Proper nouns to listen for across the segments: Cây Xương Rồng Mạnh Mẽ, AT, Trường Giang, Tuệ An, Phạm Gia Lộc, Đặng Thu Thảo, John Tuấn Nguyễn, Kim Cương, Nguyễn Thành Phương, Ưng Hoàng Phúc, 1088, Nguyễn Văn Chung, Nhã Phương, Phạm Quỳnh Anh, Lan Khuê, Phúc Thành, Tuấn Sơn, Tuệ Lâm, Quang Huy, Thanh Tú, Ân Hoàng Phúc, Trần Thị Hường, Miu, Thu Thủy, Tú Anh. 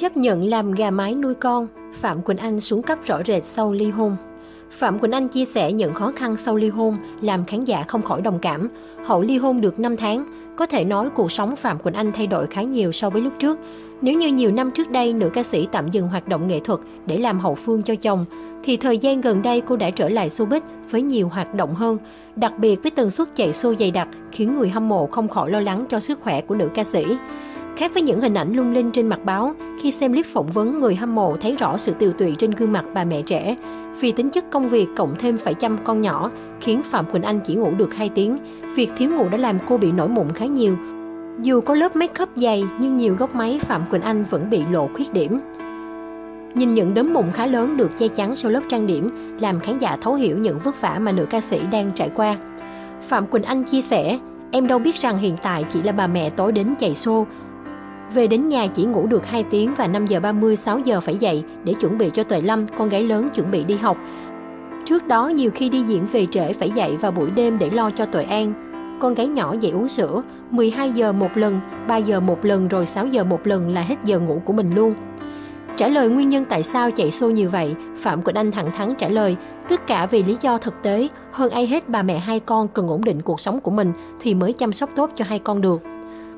Chấp nhận làm gà mái nuôi con, Phạm Quỳnh Anh xuống cấp rõ rệt sau ly hôn. Phạm Quỳnh Anh chia sẻ những khó khăn sau ly hôn làm khán giả không khỏi đồng cảm. Hậu ly hôn được 5 tháng, có thể nói cuộc sống Phạm Quỳnh Anh thay đổi khá nhiều so với lúc trước. Nếu như nhiều năm trước đây nữ ca sĩ tạm dừng hoạt động nghệ thuật để làm hậu phương cho chồng, thì thời gian gần đây cô đã trở lại showbiz với nhiều hoạt động hơn. Đặc biệt với tần suất chạy show dày đặc khiến người hâm mộ không khỏi lo lắng cho sức khỏe của nữ ca sĩ. Khác với những hình ảnh lung linh trên mặt báo, khi xem clip phỏng vấn, người hâm mộ thấy rõ sự tiều tụy trên gương mặt bà mẹ trẻ. Vì tính chất công việc cộng thêm phải chăm con nhỏ, khiến Phạm Quỳnh Anh chỉ ngủ được 2 tiếng. Việc thiếu ngủ đã làm cô bị nổi mụn khá nhiều. Dù có lớp make up dày nhưng nhiều góc máy Phạm Quỳnh Anh vẫn bị lộ khuyết điểm. Nhìn những đốm mụn khá lớn được che chắn sau lớp trang điểm làm khán giả thấu hiểu những vất vả mà nữ ca sĩ đang trải qua. Phạm Quỳnh Anh chia sẻ, em đâu biết rằng hiện tại chỉ là bà mẹ tối đến chạy xô. Về đến nhà chỉ ngủ được 2 tiếng và 5 giờ 30, 6 giờ phải dậy để chuẩn bị cho Tuệ Lâm, con gái lớn chuẩn bị đi học. Trước đó nhiều khi đi diễn về trễ phải dậy vào buổi đêm để lo cho Tuệ An. Con gái nhỏ dậy uống sữa, 12 giờ một lần, 3 giờ một lần rồi 6 giờ một lần là hết giờ ngủ của mình luôn. Trả lời nguyên nhân tại sao chạy xô như vậy, Phạm Quỳnh Anh thẳng thắn trả lời, tất cả vì lý do thực tế, hơn ai hết bà mẹ hai con cần ổn định cuộc sống của mình thì mới chăm sóc tốt cho hai con được.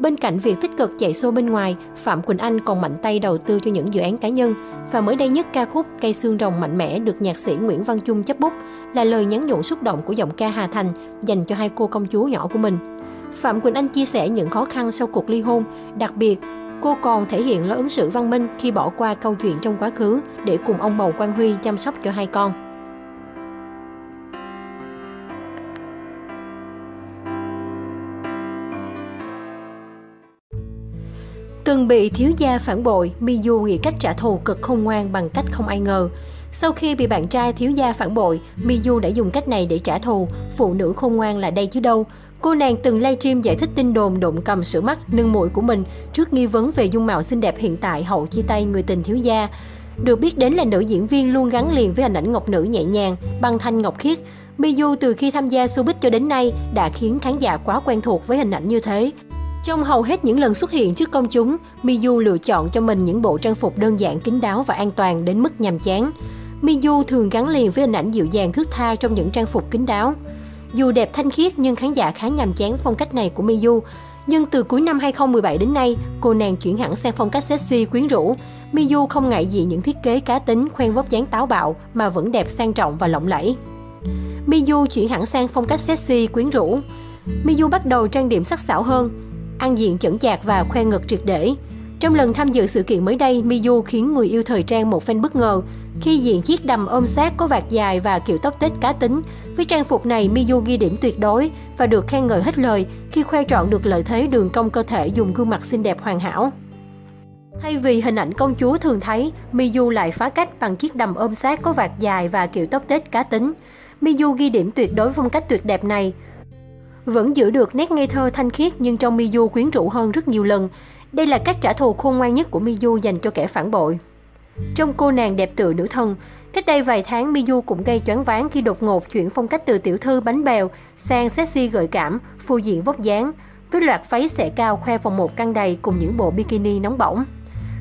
Bên cạnh việc tích cực chạy show bên ngoài, Phạm Quỳnh Anh còn mạnh tay đầu tư cho những dự án cá nhân. Và mới đây nhất, ca khúc Cây Xương Rồng Mạnh Mẽ được nhạc sĩ Nguyễn Văn Chung chấp bút là lời nhắn nhủ xúc động của giọng ca Hà Thành dành cho hai cô công chúa nhỏ của mình. Phạm Quỳnh Anh chia sẻ những khó khăn sau cuộc ly hôn, đặc biệt cô còn thể hiện lối ứng xử văn minh khi bỏ qua câu chuyện trong quá khứ để cùng ông bầu Quang Huy chăm sóc cho hai con. Từng bị thiếu gia phản bội, Miu nghĩ cách trả thù cực khôn ngoan bằng cách không ai ngờ. Sau khi bị bạn trai thiếu gia phản bội, Miu đã dùng cách này để trả thù. Phụ nữ khôn ngoan là đây chứ đâu. Cô nàng từng livestream giải thích tin đồn đụng cầm sữa mắt, nâng mũi của mình trước nghi vấn về dung mạo xinh đẹp hiện tại hậu chia tay người tình thiếu gia. Được biết đến là nữ diễn viên luôn gắn liền với hình ảnh ngọc nữ nhẹ nhàng, băng thanh ngọc khiết. Miu từ khi tham gia showbiz cho đến nay đã khiến khán giả quá quen thuộc với hình ảnh như thế. Trong hầu hết những lần xuất hiện trước công chúng, Miu lựa chọn cho mình những bộ trang phục đơn giản, kín đáo và an toàn đến mức nhàm chán. Miu thường gắn liền với hình ảnh dịu dàng thướt tha trong những trang phục kín đáo. Dù đẹp thanh khiết nhưng khán giả khá nhàm chán phong cách này của Miu. Nhưng từ cuối năm 2017 đến nay, cô nàng chuyển hẳn sang phong cách sexy quyến rũ. Miu không ngại gì những thiết kế cá tính, khoen vóc dáng táo bạo mà vẫn đẹp sang trọng và lộng lẫy. Miu chuyển hẳn sang phong cách sexy quyến rũ. Miu bắt đầu trang điểm sắc sảo hơn, ăn diện chững chạc và khoe ngực triệt để. Trong lần tham dự sự kiện mới đây, Miu khiến người yêu thời trang một fan bất ngờ khi diện chiếc đầm ôm sát có vạt dài và kiểu tóc tết cá tính. Với trang phục này, Miu ghi điểm tuyệt đối và được khen ngợi hết lời khi khoe trọn được lợi thế đường cong cơ thể dùng gương mặt xinh đẹp hoàn hảo. Thay vì hình ảnh công chúa thường thấy, Miu lại phá cách bằng chiếc đầm ôm sát có vạt dài và kiểu tóc tết cá tính. Miu ghi điểm tuyệt đối phong cách tuyệt đẹp này. Vẫn giữ được nét ngây thơ thanh khiết nhưng trong Miu quyến rũ hơn rất nhiều lần. Đây là cách trả thù khôn ngoan nhất của Miu dành cho kẻ phản bội. Trong cô nàng đẹp tựa nữ thần, cách đây vài tháng Miu cũng gây choáng váng khi đột ngột chuyển phong cách từ tiểu thư bánh bèo sang sexy gợi cảm, phô diện vóc dáng, với loạt váy xẻ cao khoe vòng một căng đầy cùng những bộ bikini nóng bỏng.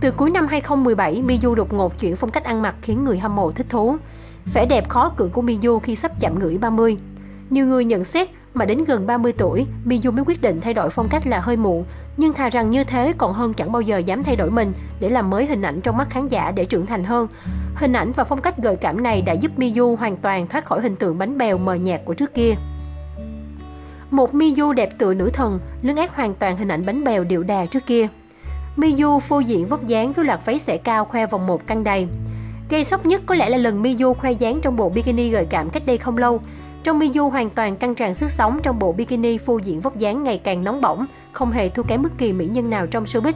Từ cuối năm 2017, Miu đột ngột chuyển phong cách ăn mặc khiến người hâm mộ thích thú. Vẻ đẹp khó cưỡng của Miu khi sắp chạm ngưỡng 30. Nhiều người nhận xét mà đến gần 30 tuổi, Miu mới quyết định thay đổi phong cách là hơi muộn, nhưng thà rằng như thế còn hơn chẳng bao giờ dám thay đổi mình để làm mới hình ảnh trong mắt khán giả để trưởng thành hơn. Hình ảnh và phong cách gợi cảm này đã giúp Miu hoàn toàn thoát khỏi hình tượng bánh bèo mờ nhạt của trước kia. Một Miu đẹp tựa nữ thần, lấn át hoàn toàn hình ảnh bánh bèo điệu đà trước kia. Miu phô diện vóc dáng với loạt váy xẻ cao khoe vòng một căng đầy. Gây sốc nhất có lẽ là lần Miu khoe dáng trong bộ bikini gợi cảm cách đây không lâu. Trong Miu hoàn toàn căng tràn sức sống trong bộ bikini phô diện vóc dáng ngày càng nóng bỏng, không hề thua kém bất kỳ mỹ nhân nào trong showbiz.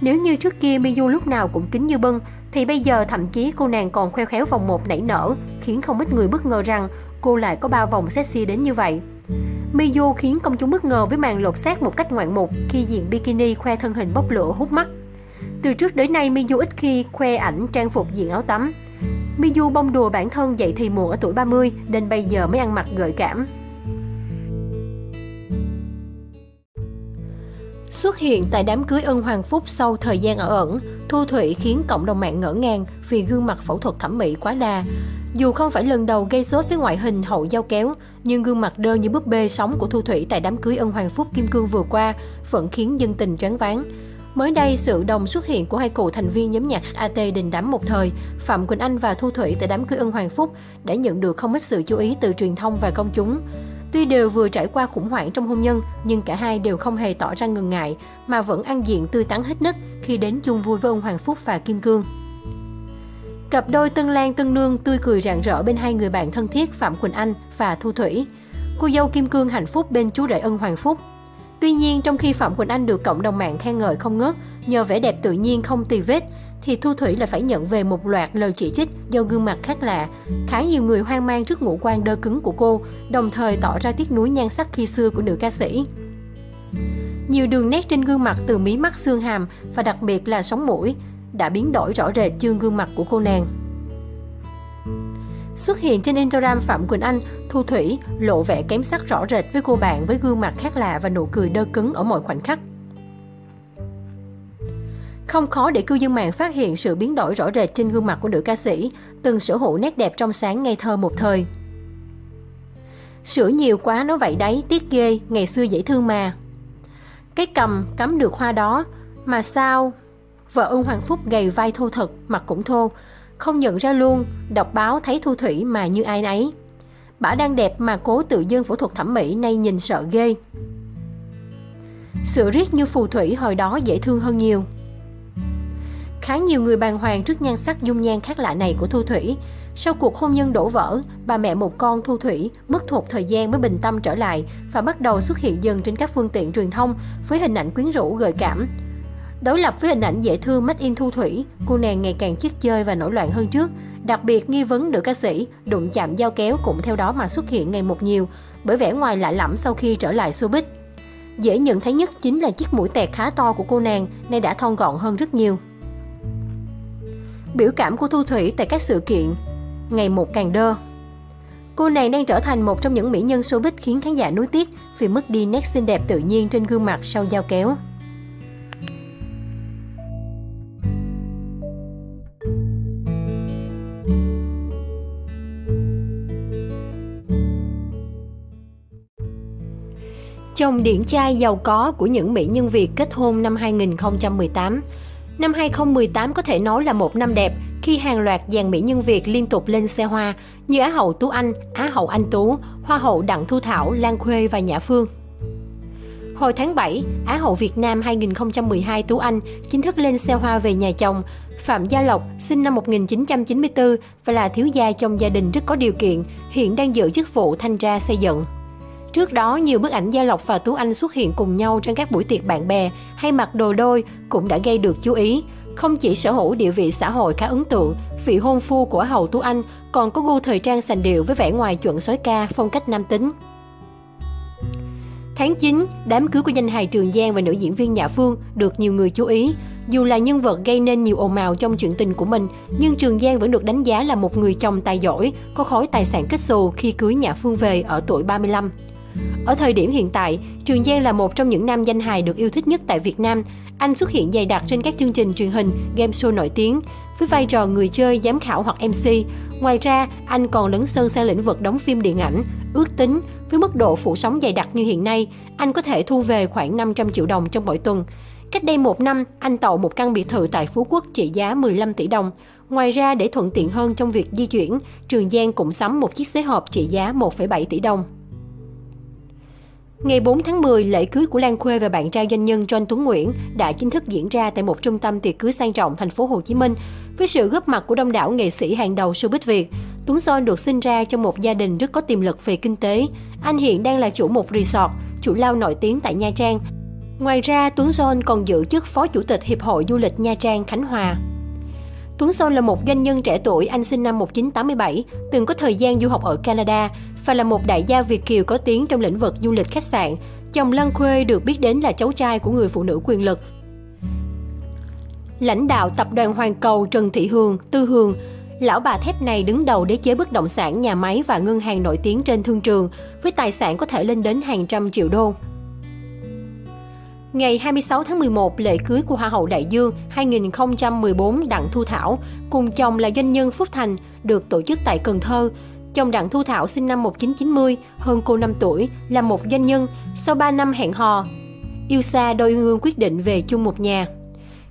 Nếu như trước kia Miu lúc nào cũng kính như bưng, thì bây giờ thậm chí cô nàng còn khoe khéo vòng một nảy nở, khiến không ít người bất ngờ rằng cô lại có 3 vòng sexy đến như vậy. Miu khiến công chúng bất ngờ với màn lột xác một cách ngoạn mục khi diện bikini khoe thân hình bốc lửa hút mắt. Từ trước đến nay Miu ít khi khoe ảnh trang phục diện áo tắm. Miu bông đùa bản thân dậy thì muộn ở tuổi 30 nên bây giờ mới ăn mặc gợi cảm. Xuất Xuất hiện tại đám cưới Ân Hoàng Phúc sau thời gian ở ẩn, Thu Thủy khiến cộng đồng mạng ngỡ ngàng vì gương mặt phẫu thuật thẩm mỹ quá đà. Dù không phải lần đầu gây sốt với ngoại hình hậu dao kéo, nhưng gương mặt đơ như búp bê sống của Thu Thủy tại đám cưới Ân Hoàng Phúc Kim Cương vừa qua vẫn khiến dân tình choáng váng. Mới đây, sự đồng xuất hiện của hai cựu thành viên nhóm nhạc AT đình đám một thời, Phạm Quỳnh Anh và Thu Thủy tại đám cưới Ân Hoàng Phúc đã nhận được không ít sự chú ý từ truyền thông và công chúng. Tuy đều vừa trải qua khủng hoảng trong hôn nhân, nhưng cả hai đều không hề tỏ ra ngần ngại, mà vẫn ăn diện tươi tắn hết nấc khi đến chung vui với Ân Hoàng Phúc và Kim Cương. Cặp đôi Tân Lan Tân Nương tươi cười rạng rỡ bên hai người bạn thân thiết Phạm Quỳnh Anh và Thu Thủy. Cô dâu Kim Cương hạnh phúc bên chú rể Ân Hoàng Phúc. Tuy nhiên, trong khi Phạm Quỳnh Anh được cộng đồng mạng khen ngợi không ngớt nhờ vẻ đẹp tự nhiên không tì vết, thì Thu Thủy lại phải nhận về một loạt lời chỉ trích do gương mặt khác lạ. Khá nhiều người hoang mang trước ngũ quan đơ cứng của cô, đồng thời tỏ ra tiếc nuối nhan sắc khi xưa của nữ ca sĩ. Nhiều đường nét trên gương mặt từ mí mắt xương hàm và đặc biệt là sống mũi đã biến đổi rõ rệt chương gương mặt của cô nàng. Xuất hiện trên Instagram Phạm Quỳnh Anh, Thu Thủy lộ vẻ kém sắc rõ rệt với cô bạn với gương mặt khác lạ và nụ cười đơ cứng ở mọi khoảnh khắc. Không khó để cư dân mạng phát hiện sự biến đổi rõ rệt trên gương mặt của nữ ca sĩ, từng sở hữu nét đẹp trong sáng ngây thơ một thời. Sữa nhiều quá nó vậy đấy, tiếc ghê, ngày xưa dễ thương mà. Cái cầm cắm được hoa đó, mà sao? Vợ Ưng Hoàng Phúc gầy vai thô thật, mặt cũng thô. Không nhận ra luôn, đọc báo thấy Thu Thủy mà như ai nấy. Bả đang đẹp mà cố tự dưng phẫu thuật thẩm mỹ nay nhìn sợ ghê. Sự riết như phù thủy hồi đó dễ thương hơn nhiều. Khá nhiều người bàng hoàng trước nhan sắc dung nhan khác lạ này của Thu Thủy. Sau cuộc hôn nhân đổ vỡ, bà mẹ một con Thu Thủy mất một thời gian mới bình tâm trở lại và bắt đầu xuất hiện dần trên các phương tiện truyền thông với hình ảnh quyến rũ gợi cảm. Đối lập với hình ảnh dễ thương made in Thu Thủy, cô nàng ngày càng chích chơi và nổi loạn hơn trước. Đặc biệt nghi vấn nữ ca sĩ, đụng chạm dao kéo cũng theo đó mà xuất hiện ngày một nhiều, bởi vẻ ngoài lạ lẫm sau khi trở lại showbiz. Dễ nhận thấy nhất chính là chiếc mũi tẹt khá to của cô nàng, nay đã thon gọn hơn rất nhiều. Biểu cảm của Thu Thủy tại các sự kiện ngày một càng đơ. Cô nàng đang trở thành một trong những mỹ nhân showbiz khiến khán giả nuối tiếc vì mất đi nét xinh đẹp tự nhiên trên gương mặt sau dao kéo. Chồng điển trai giàu có của những mỹ nhân Việt kết hôn năm 2018. Năm 2018 có thể nói là một năm đẹp khi hàng loạt dàn mỹ nhân Việt liên tục lên xe hoa như Á hậu Tú Anh, Á hậu Anh Tú, Hoa hậu Đặng Thu Thảo, Lan Khuê và Nhã Phương. Hồi tháng 7, Á hậu Việt Nam 2012 Tú Anh chính thức lên xe hoa về nhà chồng. Phạm Gia Lộc sinh năm 1994 và là thiếu gia trong gia đình rất có điều kiện, hiện đang giữ chức vụ thanh tra xây dựng. Trước đó, nhiều bức ảnh Gia Lộc và Tú Anh xuất hiện cùng nhau trong các buổi tiệc bạn bè hay mặc đồ đôi cũng đã gây được chú ý. Không chỉ sở hữu địa vị xã hội khá ấn tượng, vị hôn phu của hậu Tú Anh còn có gu thời trang sành điệu với vẻ ngoài chuẩn sói ca, phong cách nam tính. Tháng 9, đám cưới của danh hài Trường Giang và nữ diễn viên Nhã Phương được nhiều người chú ý. Dù là nhân vật gây nên nhiều ồn ào trong chuyện tình của mình, nhưng Trường Giang vẫn được đánh giá là một người chồng tài giỏi, có khối tài sản kếch xù khi cưới Nhã Phương về ở tuổi 35. Ở thời điểm hiện tại, Trường Giang là một trong những nam danh hài được yêu thích nhất tại Việt Nam. Anh xuất hiện dày đặc trên các chương trình truyền hình, game show nổi tiếng, với vai trò người chơi, giám khảo hoặc MC. Ngoài ra, anh còn lấn sân sang lĩnh vực đóng phim điện ảnh. Ước tính, với mức độ phủ sóng dày đặc như hiện nay, anh có thể thu về khoảng 500 triệu đồng trong mỗi tuần. Cách đây một năm, anh tậu một căn biệt thự tại Phú Quốc trị giá 15 tỷ đồng. Ngoài ra, để thuận tiện hơn trong việc di chuyển, Trường Giang cũng sắm một chiếc xế hộp trị giá 1,7 tỷ đồng. Ngày 4 tháng 10, lễ cưới của Lan Khuê và bạn trai doanh nhân John Tuấn Nguyễn đã chính thức diễn ra tại một trung tâm tiệc cưới sang trọng thành phố Hồ Chí Minh với sự góp mặt của đông đảo nghệ sĩ hàng đầu showbiz Việt. Tuấn Sơn được sinh ra trong một gia đình rất có tiềm lực về kinh tế. Anh hiện đang là chủ một resort, chủ lao nổi tiếng tại Nha Trang. Ngoài ra, Tuấn Sơn còn giữ chức Phó Chủ tịch Hiệp hội Du lịch Nha Trang Khánh Hòa. Tuấn Sơn là một doanh nhân trẻ tuổi, anh sinh năm 1987, từng có thời gian du học ở Canada và là một đại gia Việt kiều có tiếng trong lĩnh vực du lịch khách sạn. Chồng Lan Khuê được biết đến là cháu trai của người phụ nữ quyền lực, lãnh đạo tập đoàn Hoàn Cầu Trần Thị Hường, Tư Hường. Lão bà thép này đứng đầu đế chế bất động sản, nhà máy và ngân hàng nổi tiếng trên thương trường, với tài sản có thể lên đến hàng trăm triệu đô. Ngày 26 tháng 11, lễ cưới của Hoa hậu Đại Dương 2014 Đặng Thu Thảo cùng chồng là doanh nhân Phúc Thành được tổ chức tại Cần Thơ. Chồng Đặng Thu Thảo sinh năm 1990, hơn cô 5 tuổi, là một doanh nhân. Sau 3 năm hẹn hò, yêu xa, đôi hương quyết định về chung một nhà.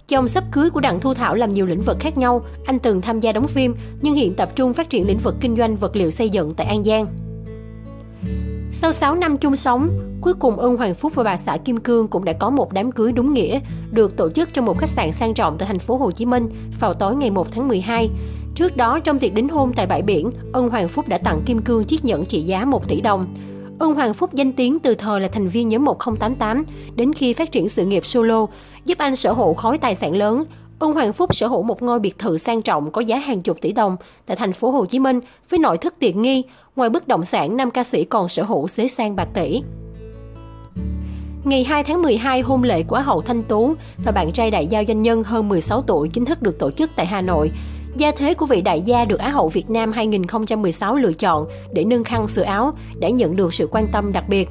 Chồng sắp cưới của Đặng Thu Thảo làm nhiều lĩnh vực khác nhau. Anh từng tham gia đóng phim, nhưng hiện tập trung phát triển lĩnh vực kinh doanh vật liệu xây dựng tại An Giang. Sau 6 năm chung sống, cuối cùng Ưng Hoàng Phúc và bà xã Kim Cương cũng đã có một đám cưới đúng nghĩa, được tổ chức trong một khách sạn sang trọng tại thành phố Hồ Chí Minh vào tối ngày 1 tháng 12. Trước đó, trong tiệc đính hôn tại bãi biển, Ưng Hoàng Phúc đã tặng Kim Cương chiếc nhẫn trị giá 1 tỷ đồng. Ưng Hoàng Phúc danh tiếng từ thời là thành viên nhóm 1088 đến khi phát triển sự nghiệp solo, giúp anh sở hữu khối tài sản lớn. Ưng Hoàng Phúc sở hữu một ngôi biệt thự sang trọng có giá hàng chục tỷ đồng tại thành phố Hồ Chí Minh với nội thất tiện nghi. Ngoài bất động sản, nam ca sĩ còn sở hữu xế sang bạc tỷ. Ngày 2 tháng 12, hôn lễ của Hoa hậu Thanh Tú và bạn trai đại gia doanh nhân hơn 16 tuổi chính thức được tổ chức tại Hà Nội. Gia thế của vị đại gia được Á hậu Việt Nam 2016 lựa chọn để nâng khăn sửa áo đã nhận được sự quan tâm đặc biệt.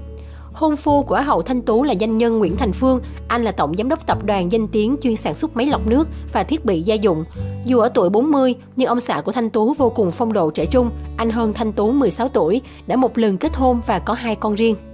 Hôn phu của Á hậu Thanh Tú là doanh nhân Nguyễn Thành Phương, anh là tổng giám đốc tập đoàn danh tiếng chuyên sản xuất máy lọc nước và thiết bị gia dụng. Dù ở tuổi 40, nhưng ông xã của Thanh Tú vô cùng phong độ trẻ trung, anh hơn Thanh Tú 16 tuổi, đã một lần kết hôn và có 2 con riêng.